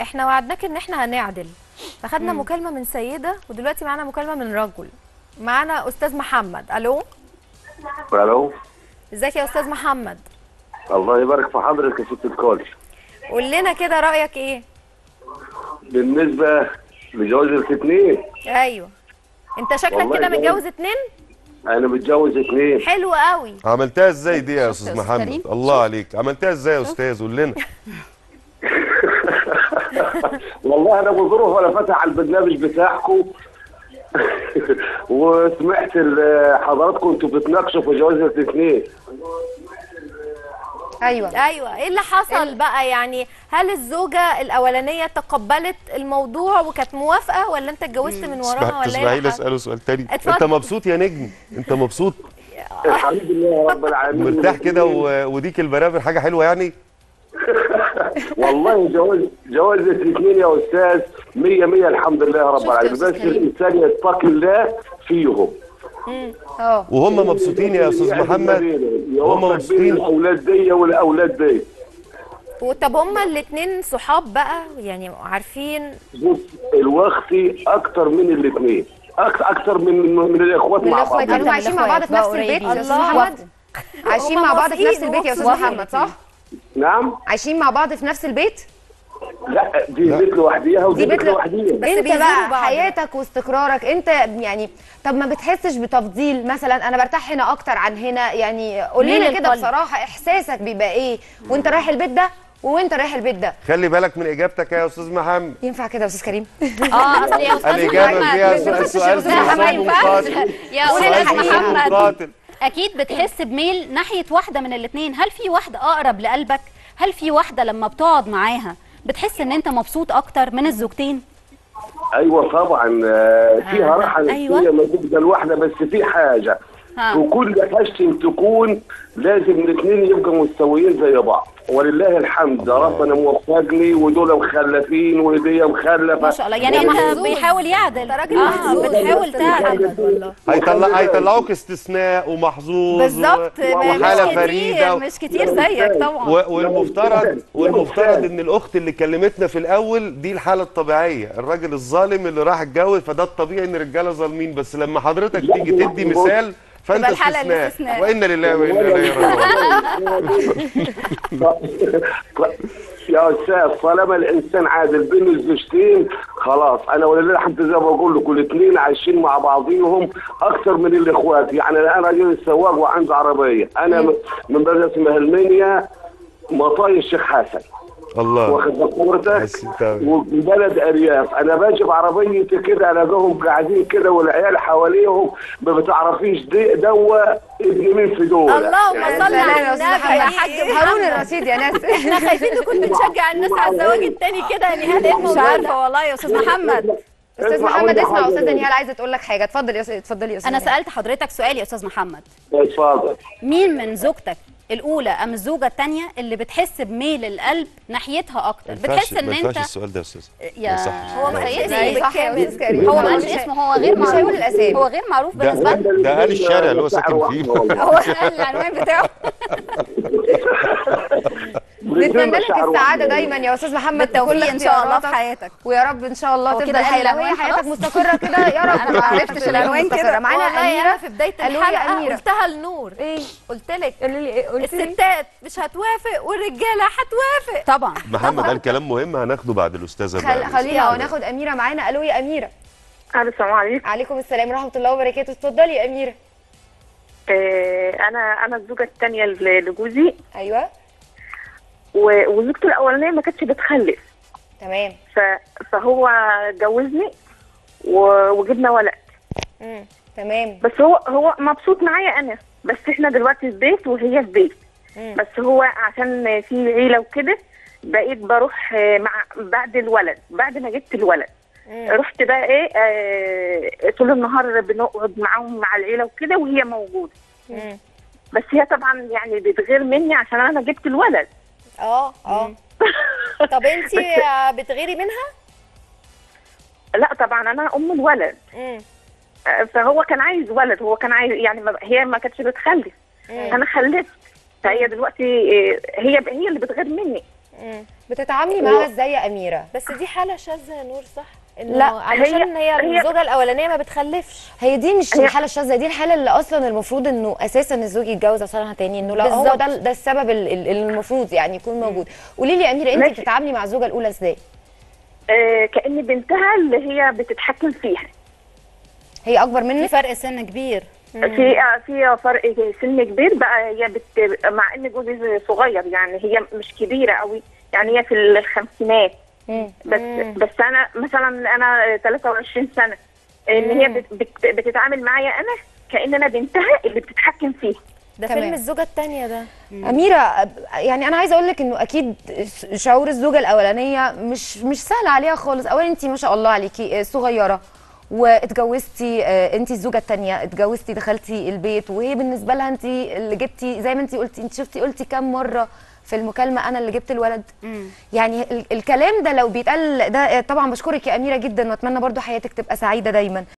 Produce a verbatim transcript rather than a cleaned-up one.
احنا وعدناك ان احنا هنعدل، فخدنا مم. مكالمه من سيده ودلوقتي معانا مكالمه من رجل. معانا استاذ محمد. الو الو، ازيك يا استاذ محمد؟ الله يبارك في حضرتك يا ست الكل. قول لنا كده رايك ايه بالنسبه لجواز الاثنين؟ ايوه، انت شكلك كده متجوز اتنين. انا متجوز اتنين. حلو قوي. عملتها ازاي دي يا استاذ محمد؟ الله عليك، عملتها ازاي يا استاذ؟ قول لنا. والله انا بظروف ولا فاتح على البرنامج بتاعكم وسمعت حضراتكم انتوا بتناقشوا في جواز الاثنين. ايوه ايوه، ايه اللي حصل بقى؟ يعني هل الزوجه الاولانيه تقبلت الموضوع وكانت موافقه، ولا انت اتجوزت من وراها، ولا ايه؟ اسمعي، اساله سؤال تاني. انت مبسوط يا نجم؟ انت مبسوط؟ الحمد لله يا رب العالمين. مرتاح كده وديك البرافر حاجه حلوه يعني؟ والله جواز جواز الاثنين يا استاذ مية مية الحمد لله رب العالمين، بس الانسان يتقي الله فيهم. اه وهم مبسوطين يا استاذ محمد، هم مبسوطين. الاولاد دي والاولاد دي. طب هم الاثنين صحاب بقى يعني، عارفين؟ بص، الوختي اكتر من الاثنين، اكتر من من الاخوات مع بعض. الاخوات كانوا عايشين مع بعض في نفس البيت يا استاذ محمد؟ عايشين مع بعض في نفس البيت يا استاذ محمد صح؟ نعم، عايشين مع بعض في نفس البيت؟ لا، دي بيت لوحديها ودي بيت لوحديها. بس انت بقى حياتك واستقرارك انت يعني، طب ما بتحسش بتفضيل مثلا؟ انا برتاح هنا اكتر عن هنا يعني. قول لنا كده بصراحه احساسك بيبقى ايه وانت رايح البيت ده وانت رايح البيت ده؟ خلي بالك من اجابتك يا استاذ محمد. ينفع كده يا استاذ كريم؟ اه اصل يا استاذ محمد سؤال يا استاذ محمد اكيد بتحس بميل ناحيه واحده من الاثنين. هل في واحده اقرب لقلبك؟ هل في واحده لما بتقعد معاها بتحس ان انت مبسوط اكتر من الزوجتين؟ ايوه طبعا، فيها راحه نفسيه موجوده الواحده، بس في حاجه في كل حاجه تكون لازم الاثنين يبقوا مستويين زي بعض، ولله الحمد ربنا موفقني ودول مخلفين وهديه مخلفه ما شاء الله. يعني انت بيحاول يعدل، انت راجل محظوظ، بتحاول تعدل والله. هيطلع هيطلعوك استثناء ومحظوظ بالظبط، وحاله فريده، مش كتير زيك طبعا. والمفترض والمفترض ان الاخت اللي كلمتنا في الاول دي الحاله الطبيعيه، الراجل الظالم اللي راح اتجوز، فده الطبيعي ان الرجاله ظالمين، بس لما حضرتك تيجي تدي مثال فانت استثناء، وانا لله وانا اليه راجعون. يا استاذ طالما الانسان عادل بين الزوجتين خلاص، انا ولله الحمد زي ما بقول لكم الاثنين عايشين مع بعضيهم اكثر من الاخوات. يعني انا راجل سواق وعندي عربيه، انا من بلده اسمها المنيا، مطاي الشيخ حسن. الله، واخد بصورتك وبلد ارياف. انا باجي بعربيتي كده الاقيهم قاعدين كده والعيال حواليهم، ما بتعرفيش دوا ابن مين في دول. اللهم صل على النبي يا حاج هارون الرشيد يا ناس. احنا خايفين تكون بتشجع الناس على الزواج الثاني كده يا نهال. مش عارفه والله يا استاذ محمد. استاذ محمد اسمع، استاذه نهال عايزه تقول لك حاجه. اتفضل يا اتفضلي يا استاذ. انا سالت حضرتك سؤال يا استاذ محمد. اتفضل. مين من زوجتك الاولى ام الزوجه الثانيه اللي بتحس بميل القلب ناحيتها اكتر؟ بتحس ان انت مش السؤال ده يا استاذ يا هو ما سيدني بالكامل. هو ما قالش اسمه، هو غير معروف، هو غير معروف بالنسبه لنا. ده قال الشارع اللي هو ساكن فيه، هو قال العنوان بتاعه. نتمنى لك السعاده دايما يا استاذ محمد، توفيق ان شاء الله في حياتك، ويا رب ان شاء الله تفضل حياتك حياتك مستقره كده يا رب. انا ما عرفتش العنوان كده. معانا اميره في بدايه الحلقه قلتها لنور، ايه قلت لك؟ الستات مش هتوافق والرجاله هتوافق طبعا. محمد قال كلام مهم هناخده بعد الاستاذه بقى، خليها وناخد اميره معانا. الو يا اميره. السلام عليكم. وعليكم السلام ورحمه الله وبركاته. اتفضلي يا اميره. انا انا الزوجه الثانيه لجوزي. ايوه. وزوجته الاولانيه ما كانتش بتخلف. تمام. فهو جوزني وجبنا ولد. امم تمام. بس هو هو مبسوط معايا انا، بس احنا دلوقتي في بيت وهي في بيت. مم. بس هو عشان في عيله وكده بقيت بروح مع بعد الولد، بعد ما جبت الولد. مم. رحت بقى ايه آه طول النهار بنقعد معاهم مع العيله وكده وهي موجوده. مم. بس هي طبعا يعني بتغير مني عشان انا جبت الولد. اه اه طب انتي بتغيري منها؟ لا طبعا، انا ام الولد. مم. فهو كان عايز ولد، هو كان عايز يعني ما هي ما كانتش بتخلف. مم. انا خلفت، فهي دلوقتي هي هي اللي بتغير مني. بتتعاملي معاها ازاي يا اميره؟ بس دي حاله شاذه يا نور صح؟ لا علشان هي, هي الزوجه الاولانيه ما بتخلفش. هي دي مش الحاله الشاذه، دي الحاله اللي اصلا المفروض انه اساسا الزوج يتجوز عشانها تاني، انه لا هو ده ده السبب اللي المفروض يعني يكون موجود. قولي لي يا اميره انت بتتعاملي مع الزوجه الاولى ازاي؟ آه كأن بنتها اللي هي بتتحكم فيها. هي اكبر منك؟ في فرق سن كبير. في في فرق سن كبير بقى، هي بت... مع ان جوزي صغير يعني هي مش كبيره قوي، يعني هي في الخمسينات بس مم. بس انا مثلا انا ثلاثة وعشرين سنه، ان هي بت... بت... بتتعامل معايا انا كأن انا بنتها اللي بتتحكم فيها. ده تمام. فيلم الزوجه الثانيه ده مم. اميره يعني انا عايزه اقول لك انه اكيد شعور الزوجه الاولانيه مش مش سهل عليها خالص. اولا انت ما شاء الله عليكي صغيره واتجوزتي، انت الزوجه الثانيه اتجوزتي دخلتي البيت، وهي بالنسبه لها انت اللي جبتي، زي ما انت قلتي انت شفتي قلتي كام مره في المكالمه انا اللي جبت الولد. مم. يعني الكلام ده لو بيتقال ده طبعا. بشكرك يا اميره جدا واتمنى برضو حياتك تبقى سعيده دايما.